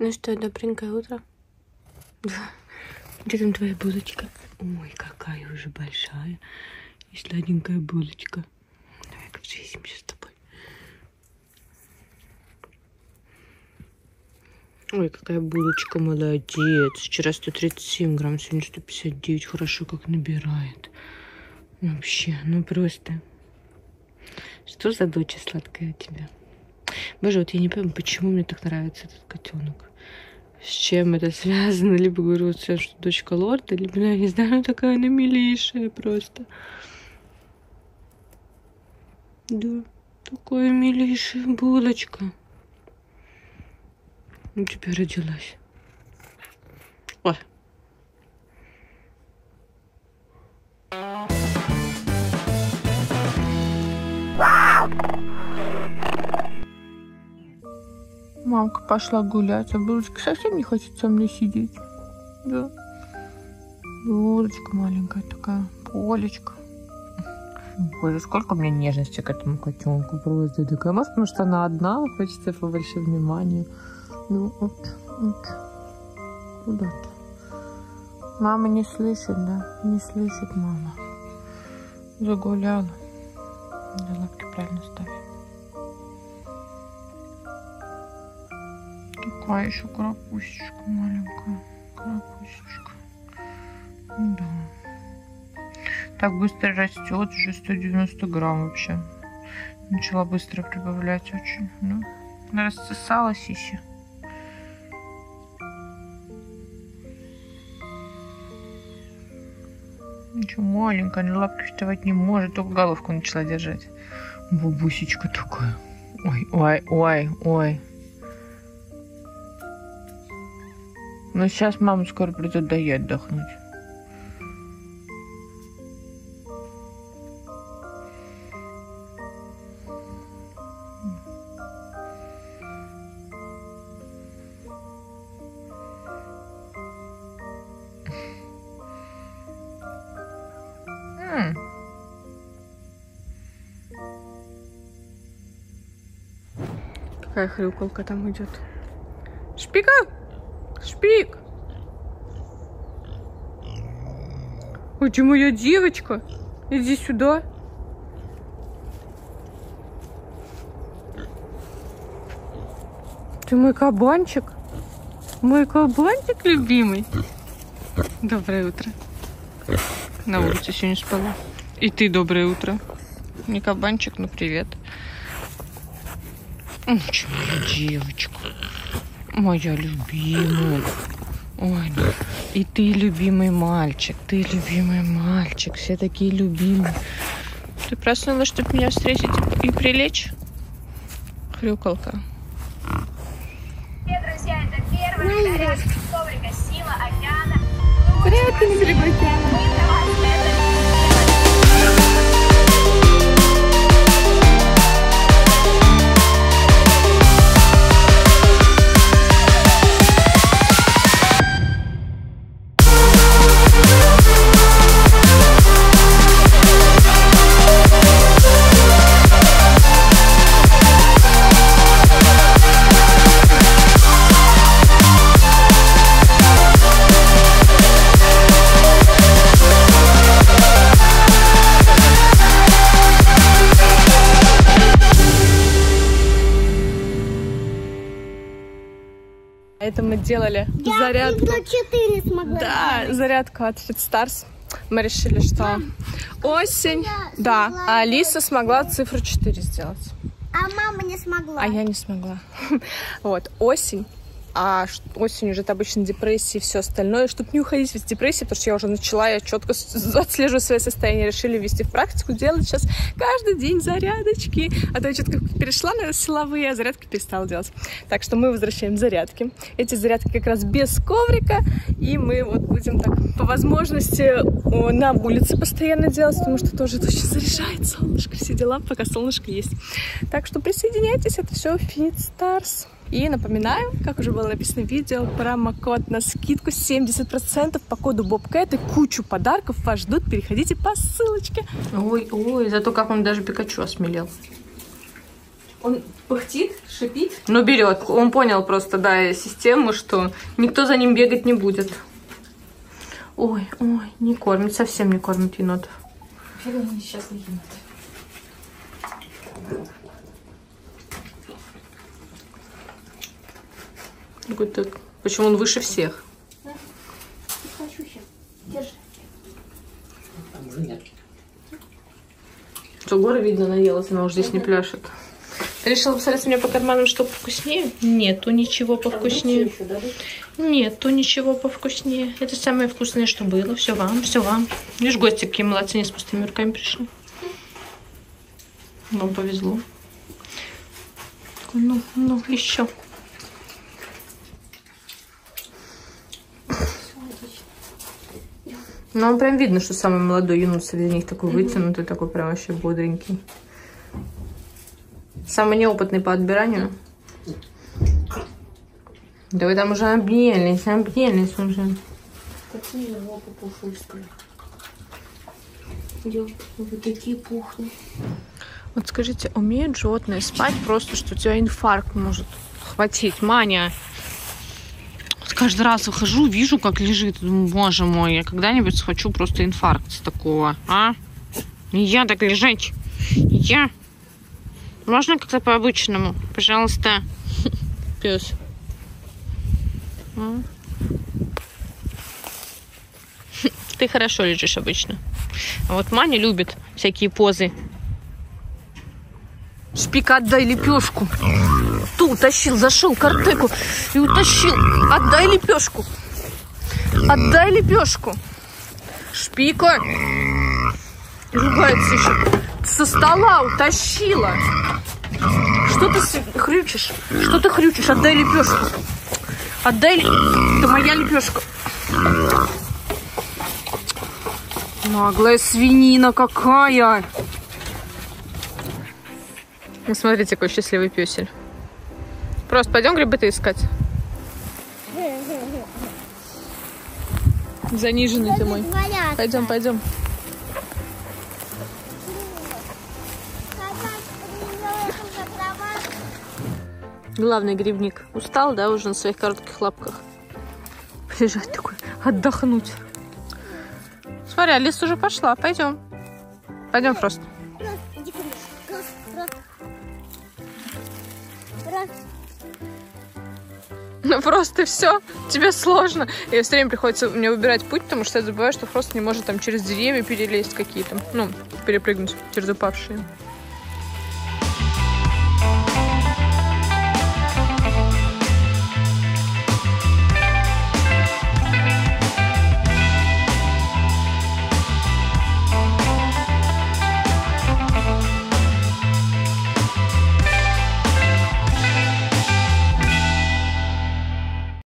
Ну что, добренькое утро. Да. Где там твоя булочка? Ой, какая уже большая и сладенькая булочка. Давай-ка взвесимся с тобой. Ой, какая булочка, молодец. Вчера 137 грамм, сегодня 159. Хорошо, как набирает. Вообще, ну просто. Что за доча сладкая у тебя? Боже, вот я не понимаю, почему мне так нравится этот котенок. С чем это связано? Либо говорю, вот все, что дочка лорда, либо, я не знаю, такая она милейшая просто. Да, такая милейшая булочка. У тебя родилась. Ой. Мамка пошла гулять, а булочка совсем не хочет со мной сидеть. Да. Булочка маленькая такая, полечка. Боже, сколько у меня нежности к этому котенку просто. Такая, может, потому что она одна, хочется побольше внимания. Ну вот, вот. Куда-то. Мама не слышит, да? Не слышит мама. Загуляла. Да, лапки правильно ставим. Такая еще крапусечка маленькая. Крапусечка. Да. Так быстро растет, уже 190 грамм вообще. Начала быстро прибавлять очень. Ну, рассосалась еще. Ничего, маленькая, на лапки вставать не может, только головку начала держать. Бабусечка такая. Ой, ой, ой, ой. Но сейчас мама скоро придет, да ей отдохнуть. Какая хрюколка там идет. Шпика! Шпик! Ой, ты моя девочка! Иди сюда! Ты мой кабанчик! Мой кабанчик любимый! Доброе утро! На улице сегодня спала. И ты доброе утро! Не кабанчик, но привет! Ничего, моя девочка! Моя любимая. Ой, да. И ты любимый мальчик. Ты любимый мальчик. Все такие любимые. Ты проснулась, чтобы меня встретить и прилечь? Хрюкалка. Привет, друзья. Это первая итальянская коврика «Сила океана». Привет, друзья. Это мы делали зарядку. Я 4 смогла. Да, зарядку от Fitstars. Мы решили, что мам, осень. Да, а Алиса смогла цифру 4 сделать. А мама не смогла. А я не смогла. Вот, осень. А осенью уже обычно депрессии и все остальное. Чтобы не уходить из депрессии, потому что я уже начала, я четко отслеживаю свое состояние. Решили ввести в практику, делать сейчас каждый день зарядочки. А то я четко перешла на силовые, а зарядки перестала делать. Так что мы возвращаем зарядки. Эти зарядки как раз без коврика. И мы вот будем так по возможности на улице постоянно делать, потому что тоже это очень заряжает солнышко, все дела, пока солнышко есть. Так что присоединяйтесь, это все Fitstars. И напоминаю, как уже было написано в видео, промокод на скидку 70% по коду Bobcat, и кучу подарков вас ждут. Переходите по ссылочке. Ой, ой, зато как он даже Пикачу осмелел. Он пыхтит, шипит. Ну, берет. Он понял просто, да, систему, что никто за ним бегать не будет. Ой, ой, не кормит, совсем не кормит енотов. Вообще-то он несчастный енот. Какой-то... Почему он выше всех? Да. Не хочу сейчас. Держи. Там уже нет. Что, горы, видно, наелась, она уже здесь не пляшет. Решила посмотреть у меня по карманам, что повкуснее. Нету ничего повкуснее. Нету ничего повкуснее. Это самое вкусное, что было. Все вам, все вам. Видишь, гости какие молодцы, не с пустыми руками пришли. Вам повезло. Ну, ну, еще. Ну, он прям видно, что самый молодой енот среди них, такой вытянутый, такой прям вообще бодренький. Самый неопытный по отбиранию. Да вы там уже обнялись уже. Какие лапы пушистые. Вы такие пухлые. Вот скажите, умеют животные спать просто, что у тебя инфаркт может хватить? Маня. Каждый раз выхожу, вижу, как лежит. Думаю, боже мой, я когда-нибудь схвачу просто инфаркт с такого, а? Нельзя так лежать. Нельзя. Можно как-то по-обычному? Пожалуйста. Пес. Ты хорошо лежишь обычно. А вот Маня любит всякие позы. Шпик, отдай лепешку. Ты утащил, зашел к Артеку и утащил. Отдай лепешку. Отдай лепешку. Шпика. Ругается еще. Со стола утащила. Что ты хрючишь? Что ты хрючишь? Отдай лепешку. Отдай. Это моя лепешка. Наглая свинина какая. Ну, смотрите, какой счастливый пёсель. Просто пойдем грибы-то искать. Заниженный ты мой. Пойдем, пойдем. Главный грибник устал, да, уже на своих коротких лапках. Лежать такой, отдохнуть. Смотри, а лис уже пошла, пойдем. Пойдем просто. Ну просто все, тебе сложно. И все время приходится мне выбирать путь, потому что я забываю, что просто не может там через деревья перелезть какие-то. Ну, перепрыгнуть через упавшие.